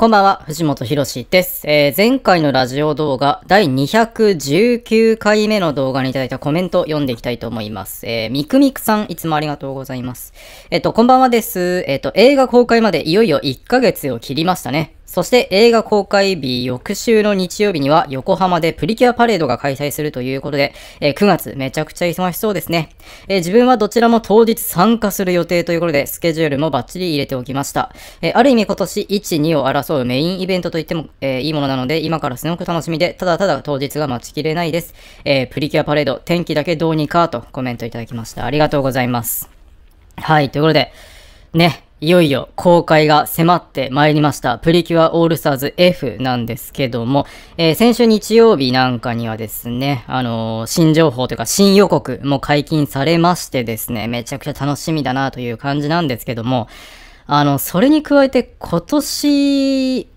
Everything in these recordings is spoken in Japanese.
こんばんは、藤本博史です。前回のラジオ動画、第219回目の動画にいただいたコメントを読んでいきたいと思います。みくみくさん、いつもありがとうございます。こんばんはです。映画公開までいよいよ1ヶ月を切りましたね。そして映画公開日翌週の日曜日には横浜でプリキュアパレードが開催するということで、9月めちゃくちゃ忙しそうですね。自分はどちらも当日参加する予定ということで、スケジュールもバッチリ入れておきました。ある意味今年1、2を争うメインイベントといっても、いいものなので、今からすごく楽しみで、ただただ当日が待ちきれないです。プリキュアパレード、天気だけどうにかとコメントいただきました。ありがとうございます。はい、ということで、ね。いよいよ公開が迫ってまいりました。プリキュアオールスターズ F なんですけども、先週日曜日なんかにはですね、新情報というか新予告も解禁されましてですね、めちゃくちゃ楽しみだなという感じなんですけども、それに加えて今年、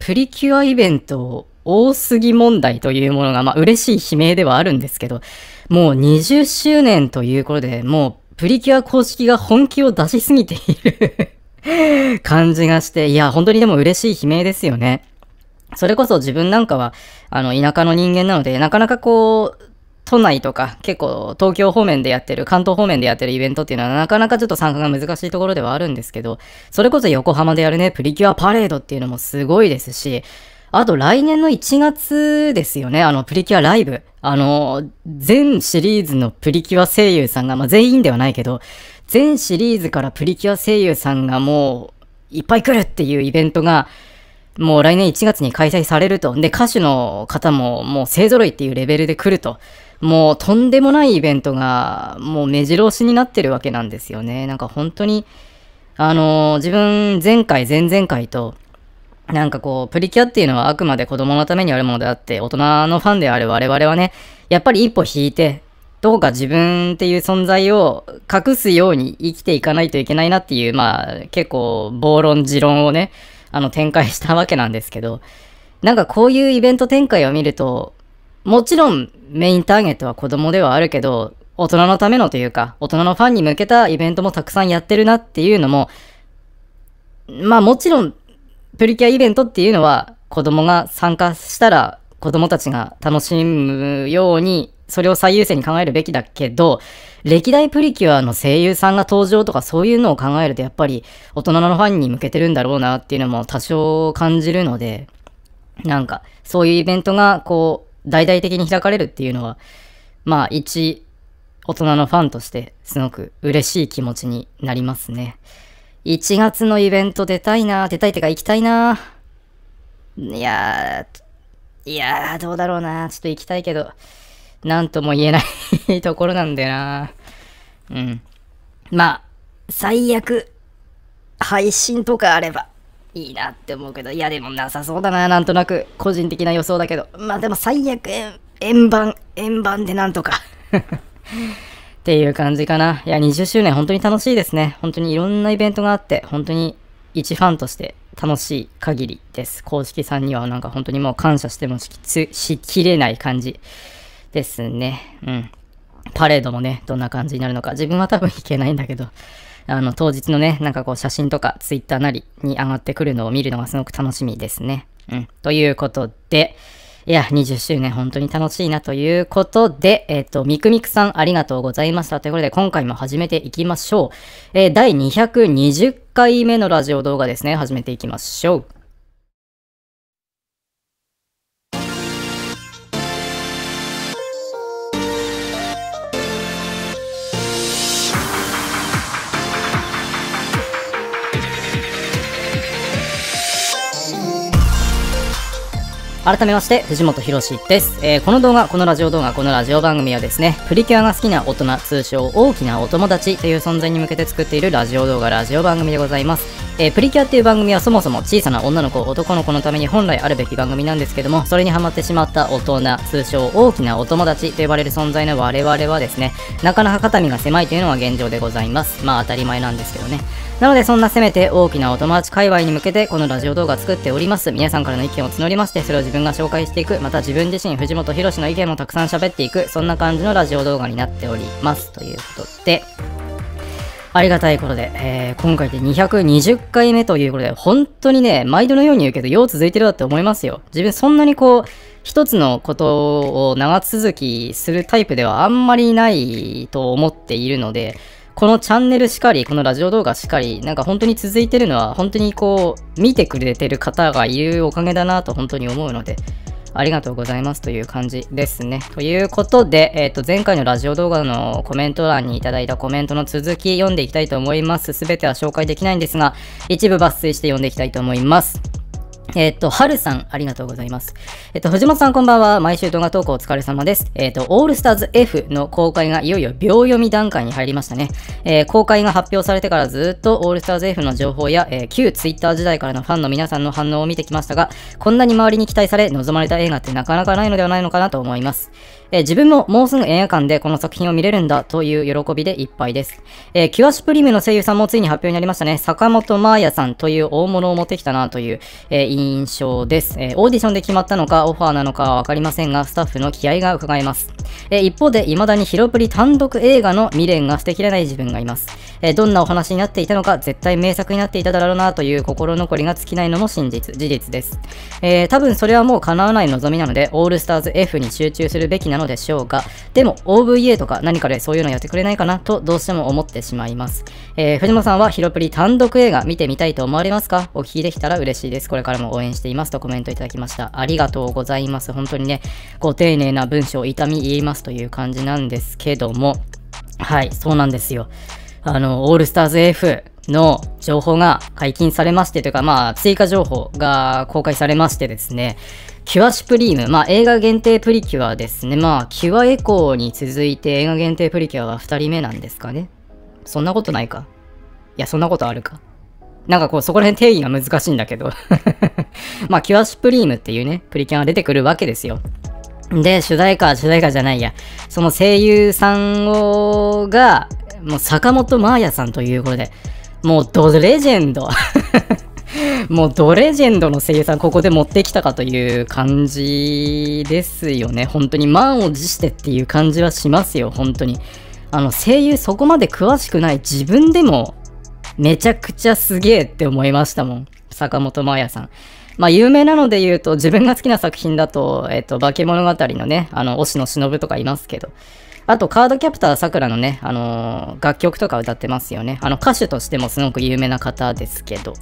プリキュアイベント多すぎ問題というものが、まあ嬉しい悲鳴ではあるんですけど、もう20周年ということで、もうプリキュア公式が本気を出しすぎている感じがして、いや、本当にでも嬉しい悲鳴ですよね。それこそ自分なんかは、田舎の人間なので、なかなかこう、都内とか、結構東京方面でやってる、関東方面でやってるイベントっていうのは、なかなかちょっと参加が難しいところではあるんですけど、それこそ横浜でやるね、プリキュアパレードっていうのもすごいですし、あと来年の1月ですよね、プリキュアライブ。全シリーズのプリキュア声優さんが、まあ、全員ではないけど、全シリーズからプリキュア声優さんがもう、いっぱい来るっていうイベントが、もう来年1月に開催されると。で、歌手の方ももう勢揃いっていうレベルで来ると。もうとんでもないイベントが、もう目白押しになってるわけなんですよね。なんか本当に、自分前回、前々回と、なんかこう、プリキュアっていうのはあくまで子供のためにあるものであって、大人のファンである我々はね、やっぱり一歩引いて、どこか自分っていう存在を隠すように生きていかないといけないなっていう、まあ、結構、暴論、持論をね、展開したわけなんですけど、なんかこういうイベント展開を見ると、もちろんメインターゲットは子供ではあるけど、大人のためのというか、大人のファンに向けたイベントもたくさんやってるなっていうのも、まあもちろん、プリキュアイベントっていうのは子供が参加したら子供たちが楽しむようにそれを最優先に考えるべきだけど、歴代プリキュアの声優さんが登場とかそういうのを考えるとやっぱり大人のファンに向けてるんだろうなっていうのも多少感じるので、なんかそういうイベントがこう大々的に開かれるっていうのは、まあ一大人のファンとしてすごく嬉しい気持ちになりますね。1月のイベント出たいってか行きたいな。いやー、どうだろうな。ちょっと行きたいけど、なんとも言えないところなんだよな。うん。まあ、最悪、配信とかあればいいなって思うけど、いやでもなさそうだな。なんとなく、個人的な予想だけど。まあでも最悪、円盤でなんとか。っていう感じかな。いや、20周年本当に楽しいですね。本当にいろんなイベントがあって、本当に一ファンとして楽しい限りです。公式さんにはなんか本当にもう感謝してもしきれない感じですね。うん。パレードもね、どんな感じになるのか。自分は多分行けないんだけど、当日のね、なんかこう写真とかツイッターなりに上がってくるのを見るのがすごく楽しみですね。うん。ということで、いや、20周年本当に楽しいなということで、みくみくさんありがとうございました。ということで、今回も始めていきましょう。第220回目のラジオ動画ですね。始めていきましょう。改めまして、藤本博史です。このラジオ番組はですね、プリキュアが好きな大人、通称大きなお友達という存在に向けて作っているラジオ動画、ラジオ番組でございます。プリキュアっていう番組はそもそも小さな女の子、男の子のために本来あるべき番組なんですけども、それにハマってしまった大人、通称大きなお友達と呼ばれる存在の我々はですね、なかなか肩身が狭いというのが現状でございます。まあ当たり前なんですけどね。なのでそんなせめて大きなお友達界隈に向けてこのラジオ動画作っております。皆さんからの意見を募りまして、それを自分が紹介していく、また自分自身、藤本博史の意見もたくさん喋っていく、そんな感じのラジオ動画になっております。ということで、ありがたいことで、今回で220回目ということで、本当にね、毎度のように言うけど、よう続いてるだって思いますよ。自分そんなにこう、一つのことを長続きするタイプではあんまりないと思っているので、このチャンネルしかり、このラジオ動画しかり、なんか本当に続いてるのは、本当にこう、見てくれてる方がいるおかげだなと本当に思うので、ありがとうございますという感じですね。ということで、前回のラジオ動画のコメント欄にいただいたコメントの続き読んでいきたいと思います。すべては紹介できないんですが、一部抜粋して読んでいきたいと思います。はるさん、ありがとうございます。藤本さんこんばんは。毎週動画投稿お疲れ様です。オールスターズ F の公開がいよいよ秒読み段階に入りましたね。公開が発表されてからずっとオールスターズ F の情報や、旧 Twitter 時代からのファンの皆さんの反応を見てきましたが、こんなに周りに期待され、望まれた映画ってなかなかないのではないのかなと思います。自分ももうすぐ映画館でこの作品を見れるんだという喜びでいっぱいです。キュア・シュプリムの声優さんもついに発表になりましたね。坂本真綾さんという大物を持ってきたなという、印象です。オーディションで決まったのかオファーなのかはわかりませんが、スタッフの気合が伺えます。一方で未だにヒロプリ単独映画の未練が捨てきれない自分がいます。どんなお話になっていたのか絶対名作になっていただろうなという心残りが尽きないのも事実です。多分それはもう叶わない望みなので、オールスターズ F に集中するべきなのでしょうが、でも OVA とか何かでそういうのやってくれないかなとどうしても思ってしまいます。藤本さんはヒロプリ単独映画見てみたいと思われますか？お聞きできたら嬉しいです。これからも応援していますとコメントいただきました。ありがとうございます。本当にね、ご丁寧な文章を痛み入りますという感じなんですけども、はい、そうなんですよ。オールスターズ F の情報が解禁されましてというか、まあ、追加情報が公開されましてですね、キュア・シュプリーム、まあ、映画限定プリキュアですね、まあ、キュア・エコーに続いて映画限定プリキュアは2人目なんですかね。そんなことないか。いや、そんなことあるか。なんかこう、そこら辺定義が難しいんだけど。まあ、キュア・シュプリームっていうね、プリキュアが出てくるわけですよ。で、主題歌じゃないや。その声優さんが、もう坂本真綾さんということで、もうドレジェンドもうドレジェンドの声優さんここで持ってきたかという感じですよね。本当に満を持してっていう感じはしますよ。本当に声優そこまで詳しくない自分でもめちゃくちゃすげえって思いましたもん。坂本真綾さん、まあ有名なので言うと自分が好きな作品だと化け物語のね、忍野しのぶとかいますけど、あと、カードキャプターさくらのね、楽曲とか歌ってますよね。歌手としてもすごく有名な方ですけど、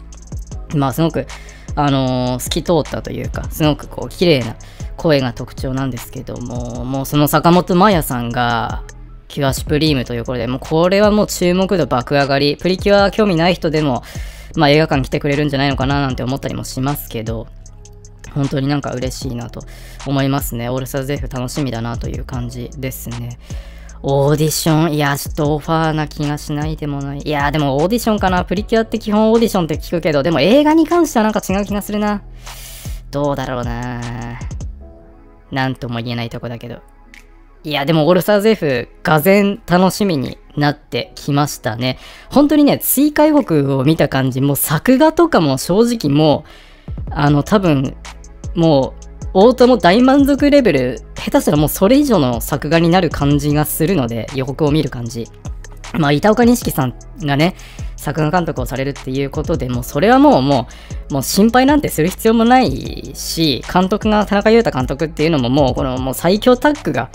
まあ、すごく、透き通ったというか、すごくこう、綺麗な声が特徴なんですけども、もうその坂本真綾さんが、キュア・シュプリームということで、もうこれはもう注目度爆上がり、プリキュア興味ない人でも、まあ、映画館来てくれるんじゃないのかななんて思ったりもしますけど、本当になんか嬉しいなと思いますね。オールスターズ F 楽しみだなという感じですね。オーディション、いや、ちょっとオファーな気がしないでもない。いや、でもオーディションかな。プリキュアって基本オーディションって聞くけど、でも映画に関してはなんか違う気がするな。どうだろうな。なんとも言えないとこだけど。いや、でもオールスターズ F、がぜん楽しみになってきましたね。本当にね、追加予告を見た感じ、もう作画とかも正直もう、多分、もう、大友大満足レベル、下手したらもうそれ以上の作画になる感じがするので、予告を見る感じ。まあ、板岡錦さんがね、作画監督をされるっていうことで、もうそれはもう心配なんてする必要もないし、監督が田中裕太監督っていうのももう、このもう最強タッグが、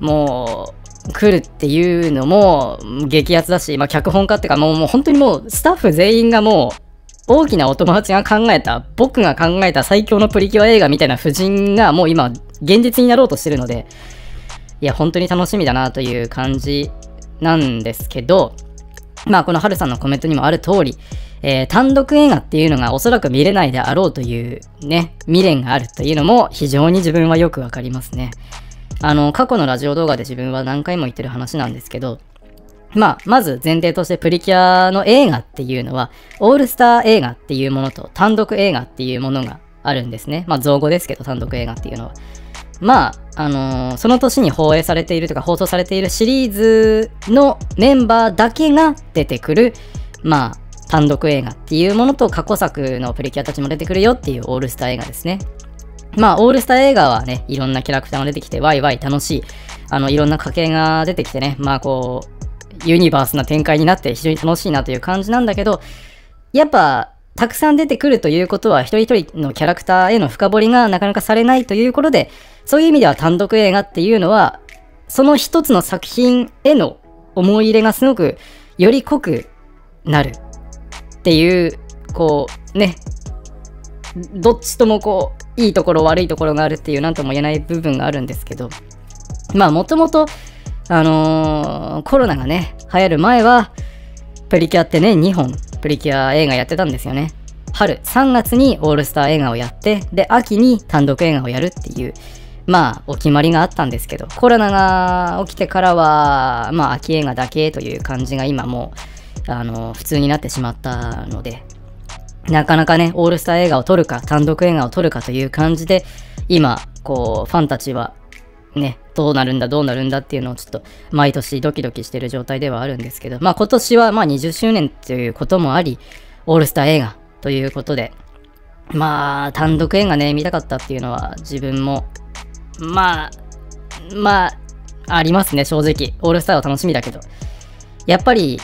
もう、来るっていうのも、激アツだし、まあ、脚本家っていうか、もう本当にもう、スタッフ全員がもう、大きなお友達が考えた、僕が考えた最強のプリキュア映画みたいな布陣がもう今、現実になろうとしてるので、いや、本当に楽しみだなという感じなんですけど、まあ、このハルさんのコメントにもある通り、単独映画っていうのがおそらく見れないであろうというね、未練があるというのも非常に自分はよくわかりますね。過去のラジオ動画で自分は何回も言ってる話なんですけど、まあ、まず前提としてプリキュアの映画っていうのは、オールスター映画っていうものと単独映画っていうものがあるんですね。まあ、造語ですけど、単独映画っていうのは。まあ、その年に放映されているとか放送されているシリーズのメンバーだけが出てくる、まあ、単独映画っていうものと過去作のプリキュアたちも出てくるよっていうオールスター映画ですね。まあ、オールスター映画はね、いろんなキャラクターが出てきて、ワイワイ楽しい、いろんな家系が出てきてね、まあ、こう、ユニバースな展開になって非常に楽しいなという感じなんだけど、やっぱたくさん出てくるということは一人一人のキャラクターへの深掘りがなかなかされないということで、そういう意味では単独映画っていうのはその一つの作品への思い入れがすごくより濃くなるっていう、こうね、どっちともこういいところ悪いところがあるっていう何とも言えない部分があるんですけど、まあもともとコロナがね流行る前はプリキュアってね2本プリキュア映画やってたんですよね。春3月にオールスター映画をやって、で秋に単独映画をやるっていう、まあお決まりがあったんですけど、コロナが起きてからはまあ秋映画だけという感じが今もう普通になってしまったので、なかなかねオールスター映画を撮るか単独映画を撮るかという感じで、今こうファンたちはねどうなるんだっていうのをちょっと毎年ドキドキしてる状態ではあるんですけど、まあ今年はまあ20周年ということもあり、オールスター映画ということで、まあ単独映画ね見たかったっていうのは自分もまあありますね。正直オールスターは楽しみだけど、やっぱり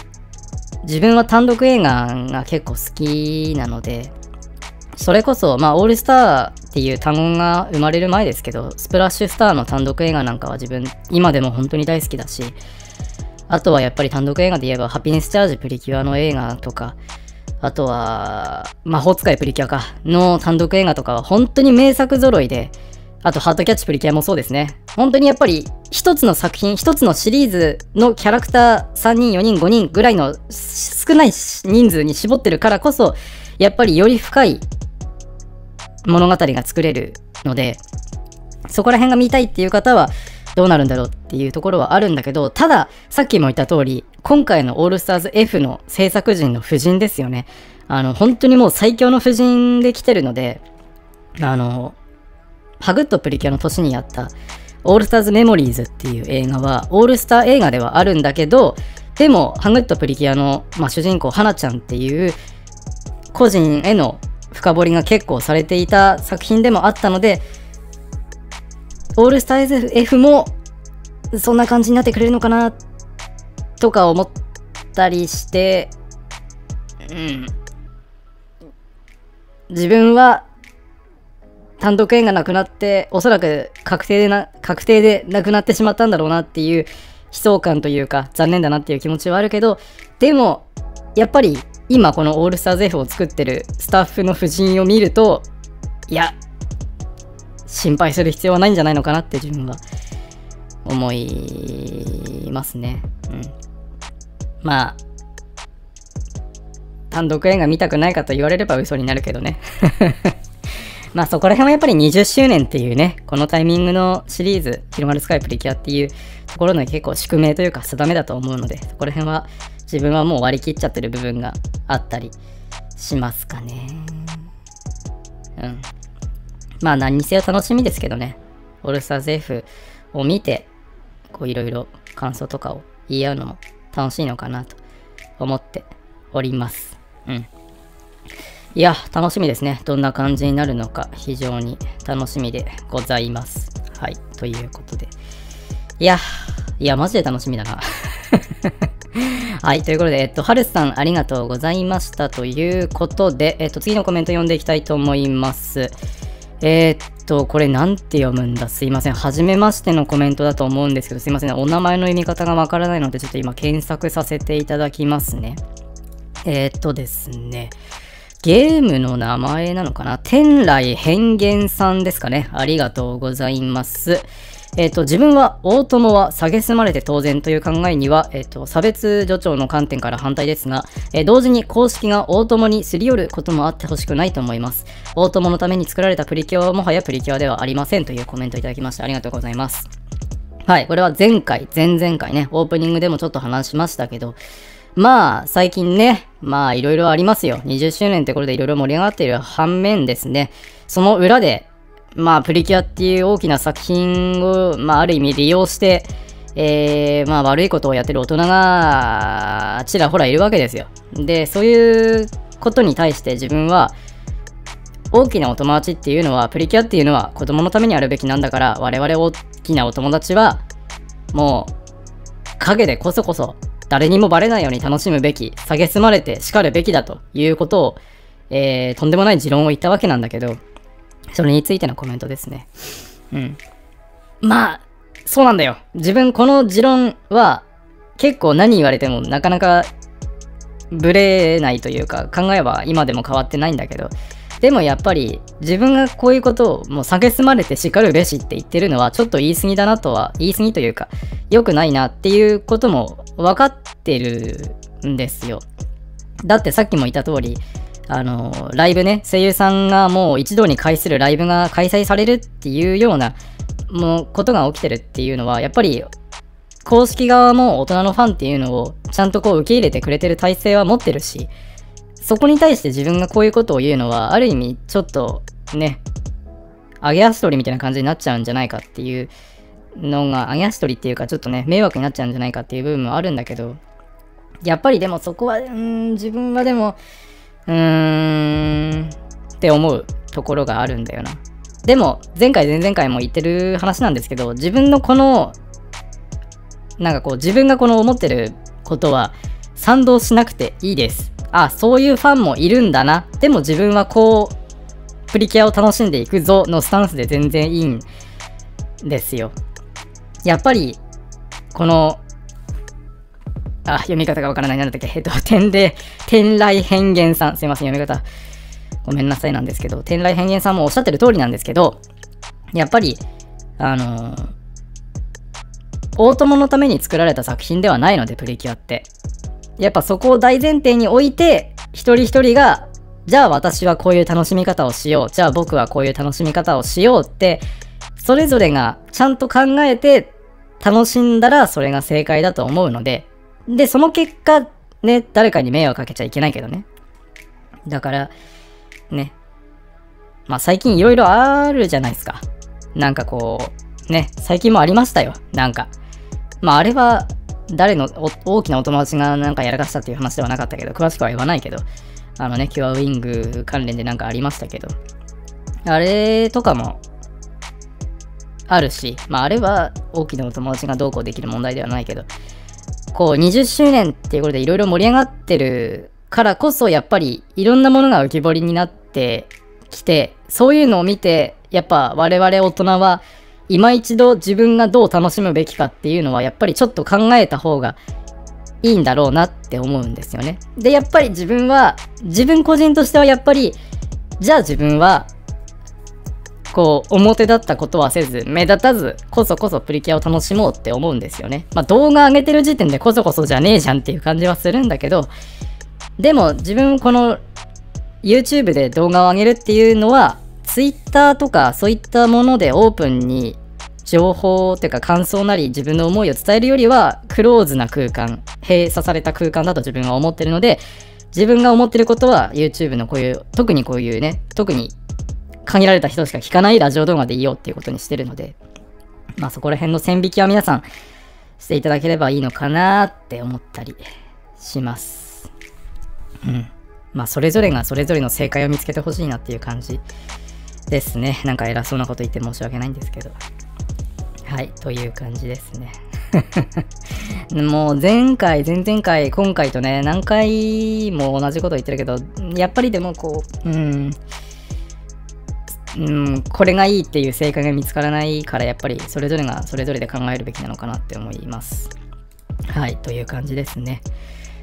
自分は単独映画が結構好きなので、それこそまあオールスターっていう単語が生まれる前ですけど、スプラッシュスターの単独映画なんかは自分今でも本当に大好きだし、あとはやっぱり単独映画で言えばハピネスチャージプリキュアの映画とか、あとは魔法使いプリキュアかの単独映画とかは本当に名作揃いで、あとハートキャッチプリキュアもそうですね。本当にやっぱり一つの作品、一つのシリーズのキャラクター3人4人5人ぐらいの少ない人数に絞ってるからこそ、やっぱりより深い物語が作れるので、そこら辺が見たいっていう方はどうなるんだろうっていうところはあるんだけど、たださっきも言った通り、今回のオールスターズ F の制作陣の布陣ですよね。本当にもう最強の布陣で来てるので、ハグッとプリキュアの年にやったオールスターズメモリーズっていう映画はオールスター映画ではあるんだけど、でもハグッとプリキュアの、主人公花ちゃんっていう個人への深掘りが結構されていた作品でもあったので、オールスター F もそんな感じになってくれるのかなとか思ったりして、自分は単独映画なくなって、おそらく確定でなくなってしまったんだろうなっていう悲壮感というか残念だなっていう気持ちはあるけど、でもやっぱり今このオールスターズ F を作ってるスタッフの布陣を見ると、いや心配する必要はないんじゃないのかなって自分は思いますね。まあ単独映画見たくないかと言われれば嘘になるけどねまあそこら辺はやっぱり20周年っていうね、このタイミングのシリーズ、ひろまるスカイプリキュアっていうところの結構宿命というか定めだと思うので、そこら辺は自分はもう割り切っちゃってる部分があったりしますかね。まあ何にせよ楽しみですけどね、オールスターズ F を見て、こういろいろ感想とかを言い合うのも楽しいのかなと思っております。いや、楽しみですね。どんな感じになるのか、非常に楽しみでございます。はい、ということで。いや、マジで楽しみだな。はい、ということで、ハルスさんありがとうございました。ということで、次のコメント読んでいきたいと思います。これなんて読むんだ、すいません。はじめましてのコメントだと思うんですけど、すいません。お名前の読み方がわからないので、ちょっと今検索させていただきますね。ですね。ゲームの名前なのかな、天来変幻さんですかね。ありがとうございます。自分は大友は蔑まれて当然という考えには、差別助長の観点から反対ですが、同時に公式が大友にすり寄ることもあってほしくないと思います。大友のために作られたプリキュアはもはやプリキュアではありませんというコメントいただきましてありがとうございます。はい、これは前回、前々回ね、オープニングでもちょっと話しましたけど、まあ最近ね、いろいろありますよ。20周年ってことでいろいろ盛り上がっている反面ですね、その裏でプリキュアっていう大きな作品を、ある意味利用して、悪いことをやってる大人がちらほらいるわけですよ。で、そういうことに対して自分は、大きなお友達っていうのは、プリキュアっていうのは子供のためにあるべきなんだから、我々大きなお友達はもう影でこそこそ誰にもバレないように楽しむべき、蔑まれて叱るべきだということを、とんでもない持論を言ったわけなんだけど、それについてのコメントですね。うん。まあ、そうなんだよ。自分この持論は結構何言われてもなかなかブレないというか、考えは今でも変わってないんだけど、でもやっぱり自分がこういうことをもう蔑まれて叱るべしって言ってるのはちょっと言い過ぎだなとは、言い過ぎというか良くないなっていうことも分かってるんですよ。だってさっきも言った通り、ライブね、声優さんがもう一堂に会するライブが開催されるっていうようなもうことが起きてるっていうのは、やっぱり公式側も大人のファンっていうのをちゃんとこう受け入れてくれてる体制は持ってるし、そこに対して自分がこういうことを言うのはある意味ちょっとね、揚げ足取りみたいな感じになっちゃうんじゃないかっていうのが、揚げ足取りっていうかちょっとね、迷惑になっちゃうんじゃないかっていう部分もあるんだけど、やっぱりでもそこは自分はでもって思うところがあるんだよな。でも前回前々回も言ってる話なんですけど、自分のこのなんかこう自分がこの思ってることは賛同しなくていいです。あ、そういうファンもいるんだな、でも自分はこうプリキュアを楽しんでいくぞのスタンスで全然いいんですよ。やっぱりこの読み方がわからない、なんだっけ、天雷変幻さん、すいません、読み方ごめんなさいなんですけど、天雷変幻さんもおっしゃってる通りなんですけど、やっぱり大友のために作られた作品ではないので、プリキュアってやっぱそこを大前提に置いて、一人一人がじゃあ私はこういう楽しみ方をしよう、じゃあ僕はこういう楽しみ方をしようってそれぞれがちゃんと考えて楽しんだら、それが正解だと思うので、でその結果ね、誰かに迷惑かけちゃいけないけどね。だからね、まあ最近いろいろあるじゃないですか。なんかこうね、最近もありましたよ。なんかまああれは誰の大きなお友達がなんかやらかしたっていう話ではなかったけど、詳しくは言わないけど、キュアウィング関連でなんかありましたけど、あれとかもあるし、まああれは大きなお友達がどうこうできる問題ではないけど、こう20周年っていうことでいろいろ盛り上がってるからこそ、やっぱりいろんなものが浮き彫りになってきて、そういうのを見てやっぱ我々大人は今一度自分がどう楽しむべきかっていうのはやっぱりちょっと考えた方がいいんだろうなって思うんですよね。でやっぱり自分は、自分個人としてはやっぱりじゃあ自分はこう表立ったことはせず、目立たずこそこそプリキュアを楽しもうって思うんですよね。まあ動画上げてる時点でこそこそじゃねえじゃんっていう感じはするんだけど、でも自分この YouTube で動画を上げるっていうのは Twitter とかそういったものでオープンに情報というか感想なり自分の思いを伝えるよりは、クローズな空間、閉鎖された空間だと自分は思ってるので、自分が思ってることは YouTube のこういうこういうね、特に限られた人しか聞かないラジオ動画でいいよっていうことにしてるので、まあそこら辺の線引きは皆さんしていただければいいのかなって思ったりします。うん。まあそれぞれがそれぞれの正解を見つけてほしいなっていう感じですね。なんか偉そうなこと言って申し訳ないんですけど。はい、という感じですね。もう前回、前々回、今回とね、何回も同じこと言ってるけど、やっぱりでもこう、これがいいっていう正解が見つからないから、やっぱりそれぞれがそれぞれで考えるべきなのかなって思います。はい、という感じですね。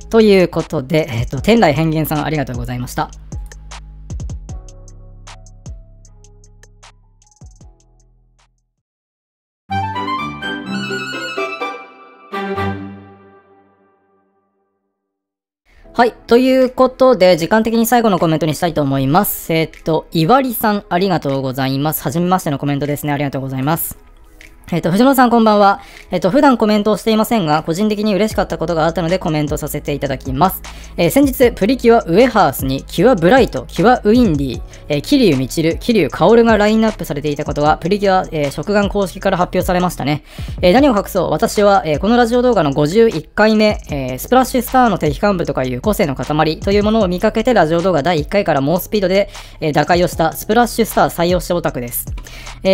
ということで、天雷変幻さんありがとうございました。はい。ということで、時間的に最後のコメントにしたいと思います。いわりさん、ありがとうございます。はじめましてのコメントですね。ありがとうございます。藤野さんこんばんは。普段コメントをしていませんが、個人的に嬉しかったことがあったのでコメントさせていただきます。先日、プリキュアウエハースにキュアブライト、キュアウィンディ、桐生みちる、桐生カオルがラインナップされていたことが、プリキュア、食玩公式から発表されましたね。何を隠そう、私は、このラジオ動画の51回目、スプラッシュスターの敵幹部とかいう個性の塊というものを見かけて、ラジオ動画第1回から猛スピードで、打開をしたスプラッシュスター採用してオタクです。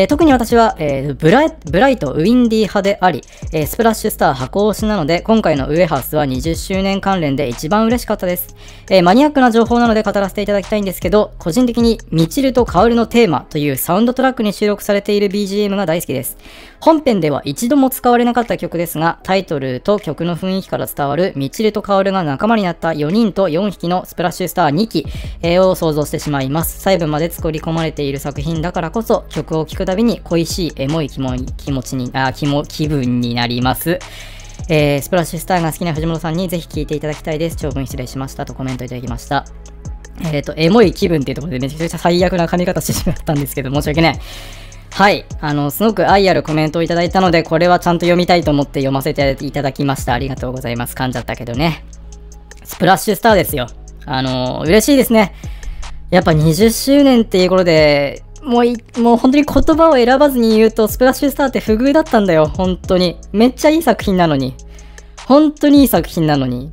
特に私は、ブライライトウィンディ派であり、スプラッシュスター箱推しなので、今回のウエハースは20周年関連で一番嬉しかったです。マニアックな情報なので語らせていただきたいんですけど、個人的にミチルとカオルのテーマというサウンドトラックに収録されている BGM が大好きです。本編では一度も使われなかった曲ですが、タイトルと曲の雰囲気から伝わるミチルとカオルが仲間になった4人と4匹のスプラッシュスター2機を想像してしまいます。細部まで作り込まれている作品だからこそ、曲を聴くたびに恋しいエモい気分になります。スプラッシュスターが好きな藤本さんにぜひ聴いていただきたいです。長文失礼しましたとコメントいただきました。エモい気分っていうところでめちゃくちゃ最悪な噛み方してしまったんですけど、申し訳ない。はい。すごく愛あるコメントをいただいたので、これはちゃんと読みたいと思って読ませていただきました。ありがとうございます。噛んじゃったけどね。スプラッシュスターですよ。嬉しいですね。やっぱ20周年っていうことで、もう本当に言葉を選ばずに言うと、スプラッシュスターって不遇だったんだよ。本当に。めっちゃいい作品なのに。本当にいい作品なのに。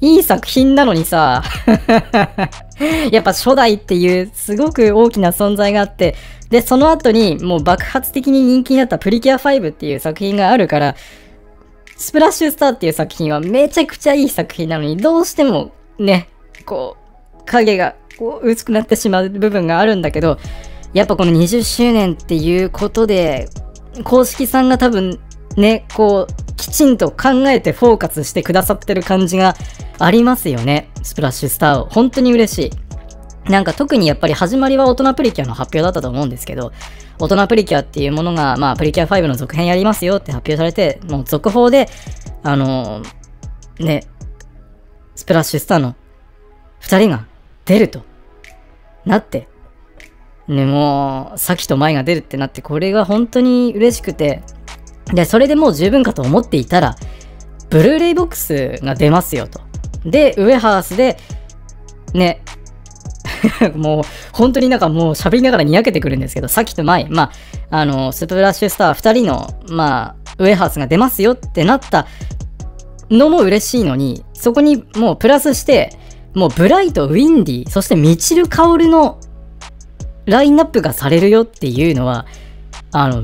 いい作品なのにさ。やっぱ初代っていうすごく大きな存在があって、で、その後にもう爆発的に人気になったプリキュア5っていう作品があるから、スプラッシュスターっていう作品はめちゃくちゃいい作品なのに、どうしてもね、こう、影がこう薄くなってしまう部分があるんだけど、やっぱこの20周年っていうことで、公式さんが多分ね、こう、きちんと考えてフォーカスしてくださってる感じがありますよね。スプラッシュスターを。本当に嬉しい。なんか特にやっぱり始まりは大人プリキュアの発表だったと思うんですけど、大人プリキュアっていうものが、まあ、プリキュア5の続編やりますよって発表されて、もう続報で、ね、スプラッシュスターの2人が出るとなって、ね、もう、サキとマイが出るってなって、これが本当に嬉しくて、で、それでもう十分かと思っていたら、ブルーレイボックスが出ますよと。で、ウエハースで、ね、もう、本当になんかもう喋りながらにやけてくるんですけど、サキとマイ、まあ、スプラッシュスター2人の、まあ、ウエハースが出ますよってなったのも嬉しいのに、そこにもうプラスして、もうブライト、ウィンディ、そしてミチル・カオルのラインナップがされるよっていうのは、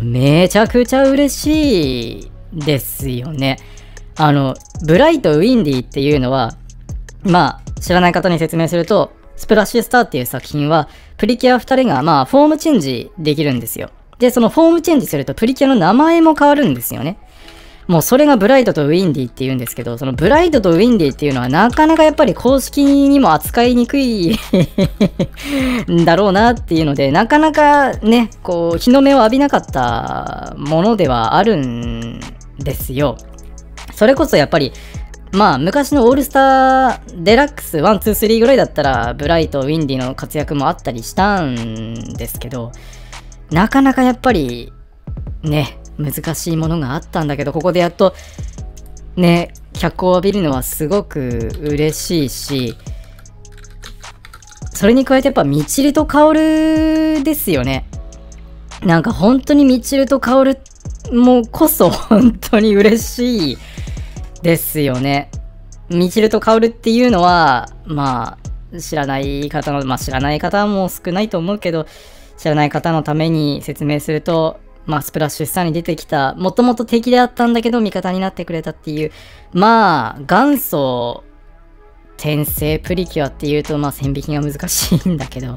めちゃくちゃ嬉しいですよね。ブライト・ウィンディっていうのは、まあ、知らない方に説明すると、スプラッシュスターっていう作品は、プリキュア2人が、まあ、フォームチェンジできるんですよ。で、そのフォームチェンジすると、プリキュアの名前も変わるんですよね。もう、それがブライトとウィンディっていうんですけど、そのブライトとウィンディっていうのは、なかなかやっぱり公式にも扱いにくいんだろうなっていうので、なかなかね、こう、日の目を浴びなかったものではあるんですよ。それこそやっぱり、まあ昔のオールスターデラックス1、2、3ぐらいだったらブライト、ウィンディの活躍もあったりしたんですけど、なかなかやっぱりね、難しいものがあったんだけど、ここでやっとね、脚光を浴びるのはすごく嬉しいし、それに加えてやっぱミチルとカオルですよね。なんか本当にミチルとカオルもこそ本当に嬉しいですよね。ミチルとカオルっていうのは、まあ、知らない方も少ないと思うけど、知らない方のために説明すると、まあ、スプラッシュスターに出てきた、もともと敵であったんだけど味方になってくれたっていう、まあ、元祖転生プリキュアっていうと、まあ、線引きが難しいんだけど、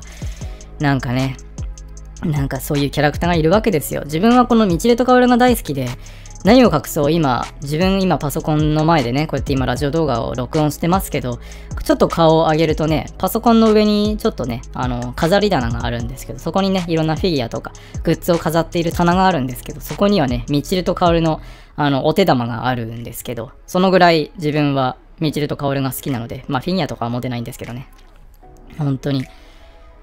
なんかね、なんかそういうキャラクターがいるわけですよ。自分はこのミチルとカオルが大好きで、何を隠そう、自分今パソコンの前でね、こうやって今ラジオ動画を録音してますけど、ちょっと顔を上げるとね、パソコンの上にちょっとね、飾り棚があるんですけど、そこにね、いろんなフィギュアとか、グッズを飾っている棚があるんですけど、そこにはね、ミチルとカオルの、お手玉があるんですけど、そのぐらい自分はミチルとカオルが好きなので、まあ、フィギュアとかは持てないんですけどね。本当に。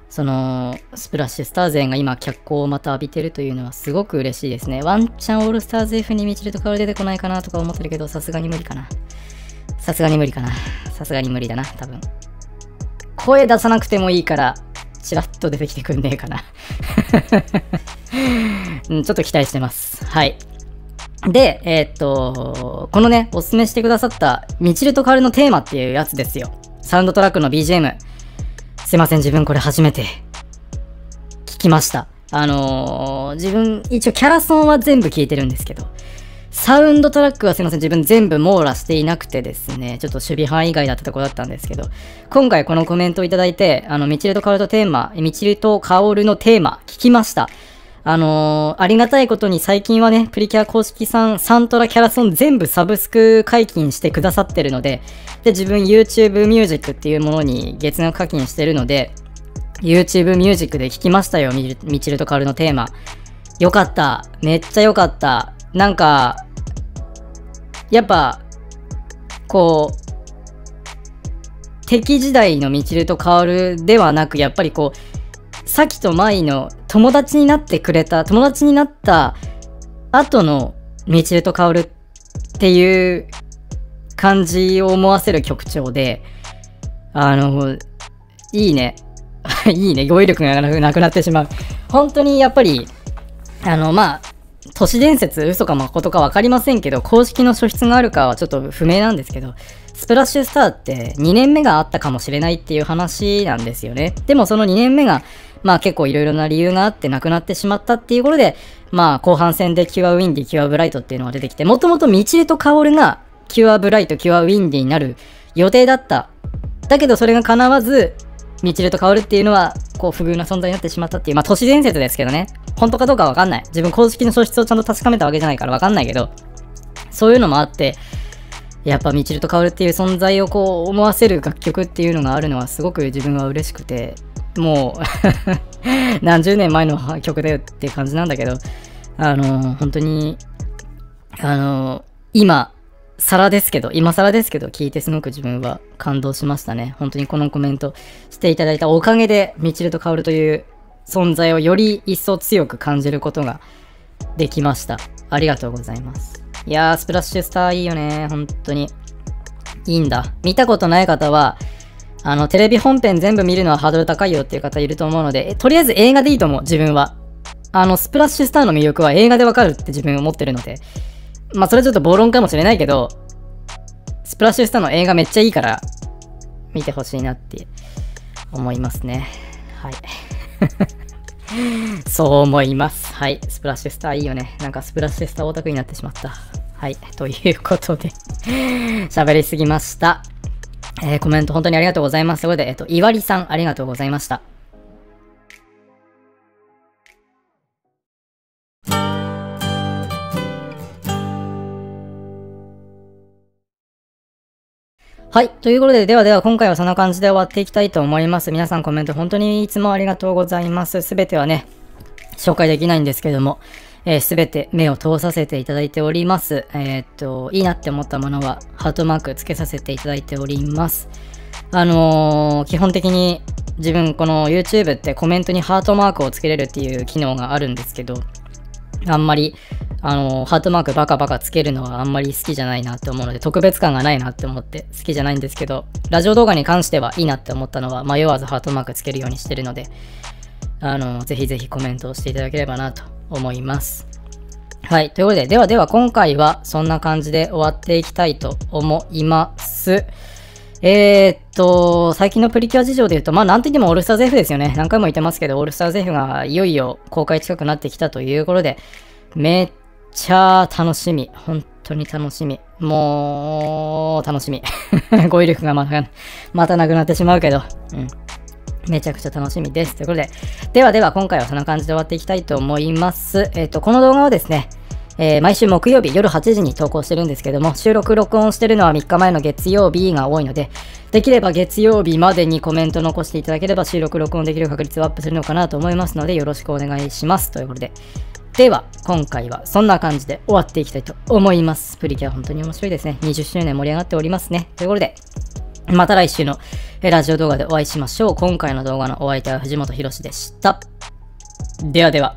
そのスプラッシュスター勢が今脚光をまた浴びてるというのはすごく嬉しいですね。ワンチャンオールスターズ F にミチルとカオル出てこないかなとか思ってるけど、さすがに無理だな、多分。声出さなくてもいいから、チラッと出てきてくんねえかな。ちょっと期待してます。はい。で、このね、おすすめしてくださったミチルとカオルのテーマっていうやつですよ。サウンドトラックの BGM。すいません、自分これ初めて聞きました。自分、一応キャラソンは全部聴いてるんですけど、サウンドトラックはすいません、自分全部網羅していなくてですね、ちょっと守備範囲外だったところだったんですけど、今回このコメントをいただいて、みちるとカオルのテーマ、聞きました。ありがたいことに最近はね、プリキュア公式さん、サントラキャラソン全部サブスク解禁してくださってるので、で、自分 YouTube ミュージックっていうものに月額課金してるので、YouTube ミュージックで聞きましたよ、みちるとカオルのテーマ。よかった。めっちゃよかった。なんか、やっぱ、こう、敵時代のみちるとカオルではなく、やっぱりこう、さきとまいの友達になった後のみちるとカオルっていう感じを思わせる曲調で、いいね。いいね。語彙力がなくなってしまう。本当にやっぱり、都市伝説、嘘か誠か分かりませんけど、公式の書質があるかはちょっと不明なんですけど、スプラッシュスターって2年目があったかもしれないっていう話なんですよね。でもその2年目が、まあ結構いろいろな理由があってなくなってしまったっていうことで、まあ後半戦でキュアウィンディ、キュアブライトっていうのが出てきて、もともとみちるとカオルがキュアブライト、キュアウィンディになる予定だった。だけどそれが叶わず、みちるとカオルっていうのは、こう不遇な存在になってしまったっていう、まあ都市伝説ですけどね。本当かどうかわかんない。自分公式の書質をちゃんと確かめたわけじゃないからわかんないけど、そういうのもあって、やっぱみちるとカオルっていう存在をこう思わせる楽曲っていうのがあるのはすごく自分は嬉しくて、もう何十年前の曲だよって感じなんだけど、本当に、今更ですけど、聞いてすごく自分は感動しましたね。本当にこのコメントしていただいたおかげで、みちるとカオルという存在をより一層強く感じることができました。ありがとうございます。いやー、スプラッシュスターいいよね。本当に。いいんだ。見たことない方は、テレビ本編全部見るのはハードル高いよっていう方いると思うので、とりあえず映画でいいと思う、自分は。スプラッシュスターの魅力は映画でわかるって自分思ってるので。まあ、それはちょっと暴論かもしれないけど、スプラッシュスターの映画めっちゃいいから、見てほしいなって思いますね。はい。そう思います。はい。スプラッシュスターいいよね。なんかスプラッシュスターオタクになってしまった。はい。ということで、喋りすぎました。コメント本当にありがとうございます。ということで、いわりさんありがとうございました。はい。ということで、ではでは今回はそんな感じで終わっていきたいと思います。皆さんコメント本当にいつもありがとうございます。すべてはね、紹介できないんですけども、すべて目を通させていただいております。いいなって思ったものはハートマークつけさせていただいております。基本的に自分この YouTube ってコメントにハートマークをつけれるっていう機能があるんですけど、あんまり、ハートマークバカバカつけるのはあんまり好きじゃないなって思うので、特別感がないなって思って好きじゃないんですけど、ラジオ動画に関してはいいなって思ったのは迷わずハートマークつけるようにしてるので、ぜひぜひコメントをしていただければなと思います。はい。ということで、ではでは今回はそんな感じで終わっていきたいと思います。最近のプリキュア事情で言うと、まあ、なんといってもオールスターズ F ですよね。何回も言ってますけど、オールスターズ F がいよいよ公開近くなってきたということで、めっちゃ楽しみ。本当に楽しみ。もう、楽しみ。語彙力がまたなくなってしまうけど、うん。めちゃくちゃ楽しみです。ということで、ではでは今回はそんな感じで終わっていきたいと思います。この動画をですね、毎週木曜日夜8時に投稿してるんですけども、収録録音してるのは3日前の月曜日が多いので、できれば月曜日までにコメント残していただければ収録録音できる確率はアップするのかなと思いますので、よろしくお願いします。ということで、では今回はそんな感じで終わっていきたいと思います。プリキュア本当に面白いですね。20周年盛り上がっておりますね。ということで、また来週のラジオ動画でお会いしましょう。今回の動画のお相手は藤本博史でした。ではでは。